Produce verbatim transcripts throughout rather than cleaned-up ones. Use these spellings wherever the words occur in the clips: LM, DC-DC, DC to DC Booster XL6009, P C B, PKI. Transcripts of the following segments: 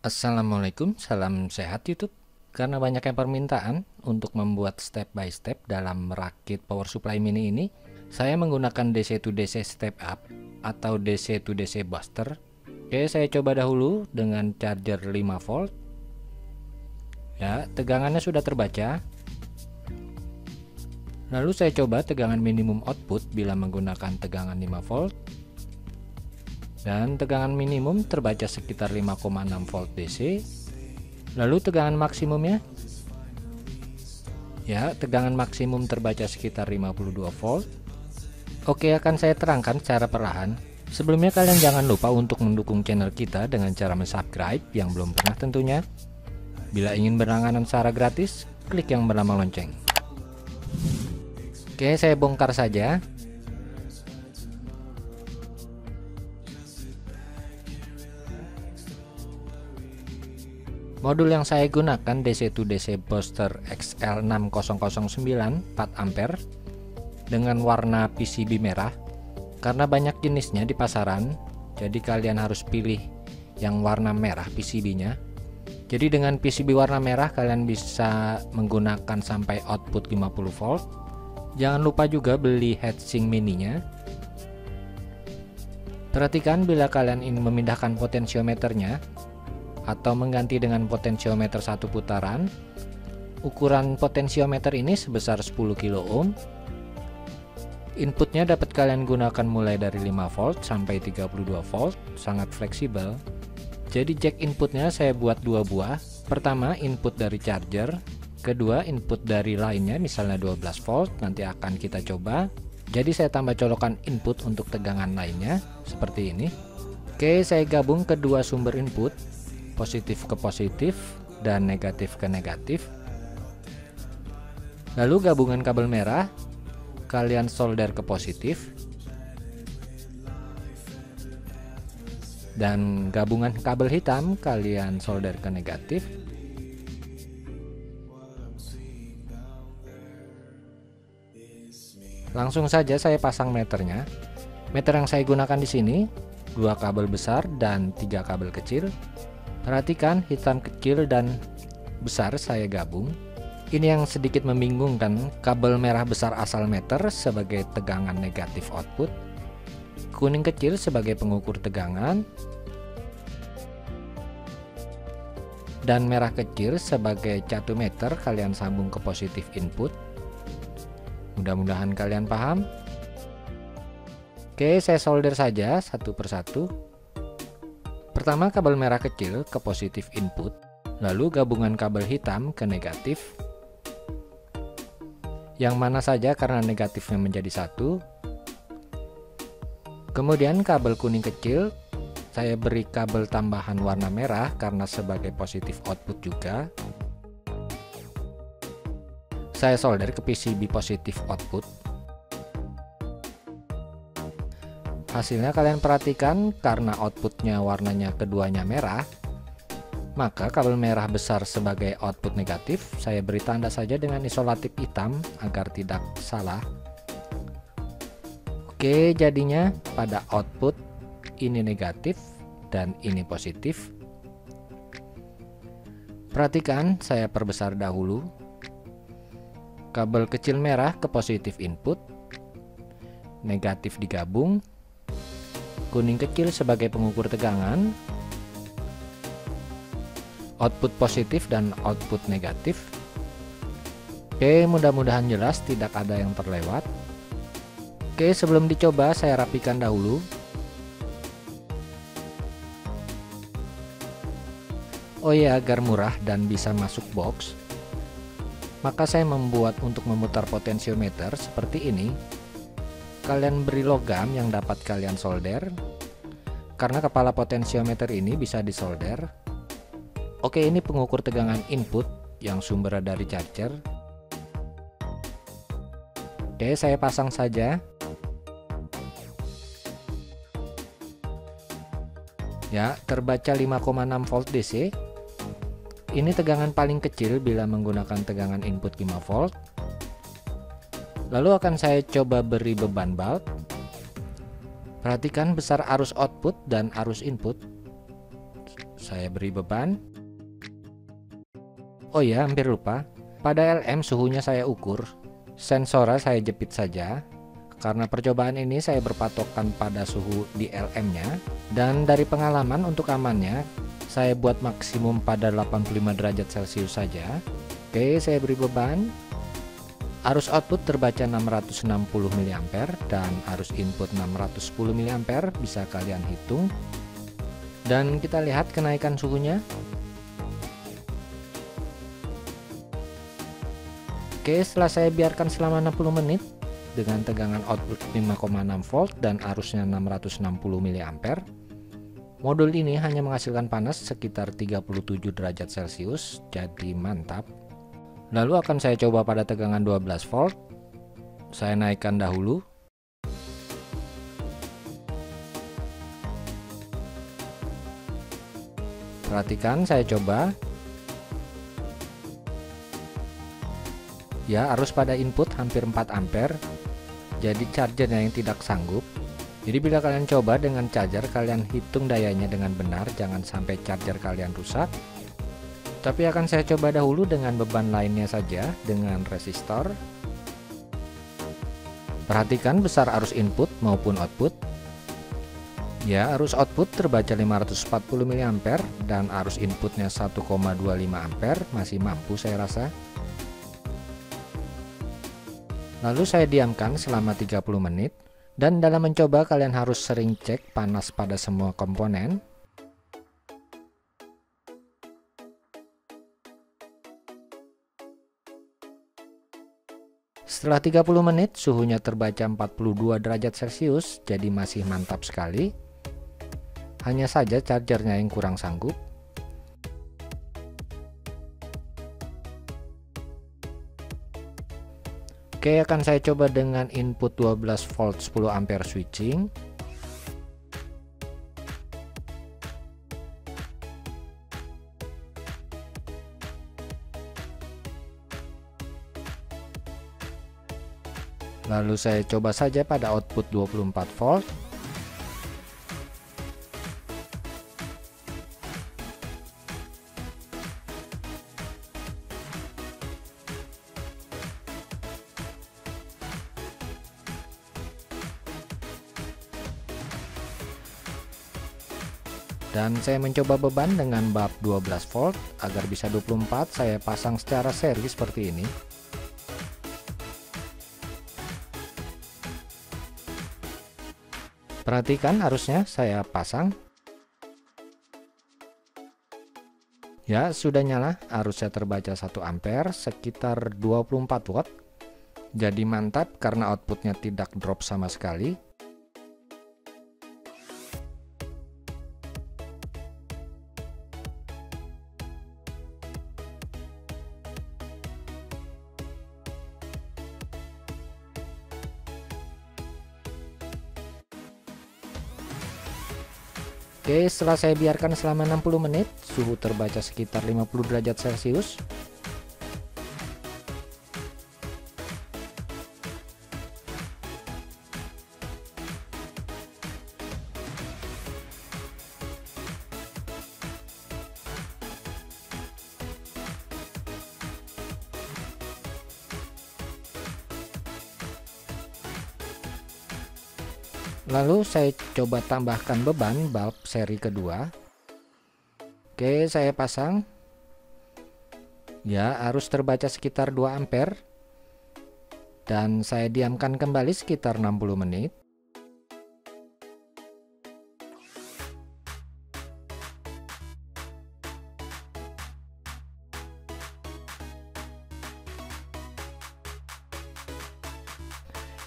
Assalamualaikum, salam sehat YouTube. Karena banyaknya permintaan untuk membuat step by step dalam merakit power supply mini ini, saya menggunakan D C to D C step up atau D C to D C booster. Oke, saya coba dahulu dengan charger lima volt. Ya, tegangannya sudah terbaca. Lalu saya coba tegangan minimum output bila menggunakan tegangan lima volt. Dan tegangan minimum terbaca sekitar lima koma enam volt D C. Lalu tegangan maksimumnya, ya, tegangan maksimum terbaca sekitar lima puluh dua volt. Oke, akan saya terangkan secara perlahan. Sebelumnya kalian jangan lupa untuk mendukung channel kita dengan cara mensubscribe yang belum pernah tentunya. Bila ingin berlangganan secara gratis, klik yang bernama lonceng. Oke, saya bongkar saja. Modul yang saya gunakan D C to D C Booster X L enam nol nol sembilan empat ampere dengan warna P C B merah. Karena banyak jenisnya di pasaran, jadi kalian harus pilih yang warna merah P C B-nya. Jadi dengan P C B warna merah kalian bisa menggunakan sampai output lima puluh volt. Jangan lupa juga beli heatsink mininya. Perhatikan bila kalian ingin memindahkan potensiometernya atau mengganti dengan potensiometer satu putaran. Ukuran potensiometer ini sebesar sepuluh kilo ohm. Inputnya dapat kalian gunakan mulai dari lima volt sampai tiga puluh dua volt, sangat fleksibel. Jadi jack inputnya saya buat dua buah. Pertama input dari charger, kedua input dari lainnya misalnya dua belas volt, nanti akan kita coba. Jadi saya tambah colokan input untuk tegangan lainnya seperti ini. Oke, saya gabung kedua sumber input, positif ke positif dan negatif ke negatif. Lalu gabungan kabel merah kalian solder ke positif, dan gabungan kabel hitam kalian solder ke negatif. Langsung saja saya pasang meternya. Meter yang saya gunakan di sini dua kabel besar dan tiga kabel kecil. Perhatikan hitam kecil dan besar saya gabung. Ini yang sedikit membingungkan, kabel merah besar asal meter sebagai tegangan negatif output, kuning kecil sebagai pengukur tegangan, dan merah kecil sebagai catometer kalian sambung ke positif input. Mudah-mudahan kalian paham. Oke, saya solder saja satu persatu. Pertama kabel merah kecil ke positif input, lalu gabungan kabel hitam ke negatif, yang mana saja karena negatifnya menjadi satu. Kemudian kabel kuning kecil saya beri kabel tambahan warna merah karena sebagai positif output juga. Saya solder ke P C B positif output. Hasilnya kalian perhatikan, karena outputnya warnanya keduanya merah, maka kabel merah besar sebagai output negatif saya beri tanda saja dengan isolatif hitam agar tidak salah. Oke, jadinya pada output ini negatif dan ini positif. Perhatikan, saya perbesar dahulu. Kabel kecil merah ke positif input, negatif digabung, kuning kecil sebagai pengukur tegangan, output positif dan output negatif. Oke, mudah-mudahan jelas, tidak ada yang terlewat. Oke, sebelum dicoba saya rapikan dahulu. Oh ya, agar murah dan bisa masuk box, maka saya membuat untuk memutar potensiometer seperti ini. Kalian beri logam yang dapat kalian solder, karena kepala potensiometer ini bisa disolder. Oke, ini pengukur tegangan input yang sumbernya dari charger. Oke, saya pasang saja. Ya, terbaca lima koma enam volt D C. Ini tegangan paling kecil bila menggunakan tegangan input lima volt. Lalu akan saya coba beri beban bulb. Perhatikan besar arus output dan arus input. Saya beri beban. Oh ya, hampir lupa. Pada L M suhunya saya ukur. Sensornya saya jepit saja. Karena percobaan ini saya berpatokan pada suhu di L M-nya, dan dari pengalaman untuk amannya saya buat maksimum pada delapan puluh lima derajat Celcius saja. Oke, saya beri beban. Arus output terbaca enam ratus enam puluh miliampere dan arus input enam ratus sepuluh miliampere, bisa kalian hitung. Dan kita lihat kenaikan suhunya. Oke, setelah saya biarkan selama enam puluh menit dengan tegangan output lima koma enam volt dan arusnya enam ratus enam puluh miliampere. Modul ini hanya menghasilkan panas sekitar tiga puluh tujuh derajat Celcius, jadi mantap. Lalu akan saya coba pada tegangan dua belas volt. Saya naikkan dahulu. Perhatikan, saya coba. Ya, arus pada input hampir empat ampere, jadi chargernya yang tidak sanggup. Jadi bila kalian coba dengan charger, kalian hitung dayanya dengan benar, jangan sampai charger kalian rusak. Tapi akan saya coba dahulu dengan beban lainnya saja, dengan resistor. Perhatikan besar arus input maupun output. Ya, arus output terbaca lima ratus empat puluh miliampere dan arus inputnya satu koma dua lima ampere, masih mampu saya rasa. Lalu saya diamkan selama tiga puluh menit, dan dalam mencoba kalian harus sering cek panas pada semua komponen. Setelah tiga puluh menit suhunya terbaca empat puluh dua derajat Celcius, jadi masih mantap sekali. Hanya saja chargernya yang kurang sanggup. Oke, akan saya coba dengan input dua belas volt sepuluh ampere switching. Lalu saya coba saja pada output dua puluh empat volt. Dan saya mencoba beban dengan bab dua belas volt, agar bisa dua puluh empat saya pasang secara seri seperti ini. Perhatikan arusnya saya pasang. Ya, sudah nyala, arusnya terbaca satu ampere sekitar dua puluh empat watt. Jadi mantap karena outputnya tidak drop sama sekali. Oke, setelah saya biarkan selama enam puluh menit, suhu terbaca sekitar lima puluh derajat Celcius. Lalu saya coba tambahkan beban bulb seri kedua. Oke, saya pasang. Ya, arus terbaca sekitar dua ampere. Dan saya diamkan kembali sekitar enam puluh menit.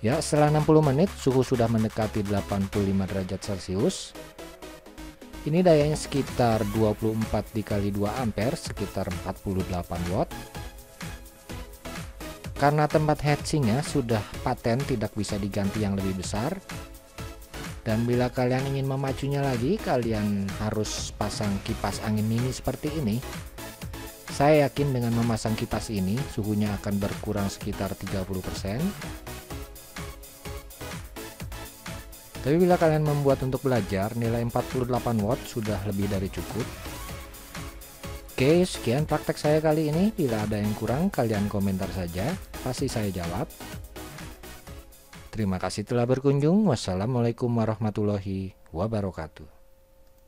Ya, setelah enam puluh menit suhu sudah mendekati delapan puluh lima derajat Celcius. Ini dayanya sekitar dua puluh empat dikali dua ampere, sekitar empat puluh delapan watt. Karena tempat heatsingnya sudah paten, tidak bisa diganti yang lebih besar. Dan bila kalian ingin memacunya lagi, kalian harus pasang kipas angin mini seperti ini. Saya yakin dengan memasang kipas ini suhunya akan berkurang sekitar tiga puluh persen. Tapi bila kalian membuat untuk belajar, nilai empat puluh delapan watt sudah lebih dari cukup. Oke, sekian praktek saya kali ini. Bila ada yang kurang, kalian komentar saja, pasti saya jawab. Terima kasih telah berkunjung. Wassalamualaikum warahmatullahi wabarakatuh.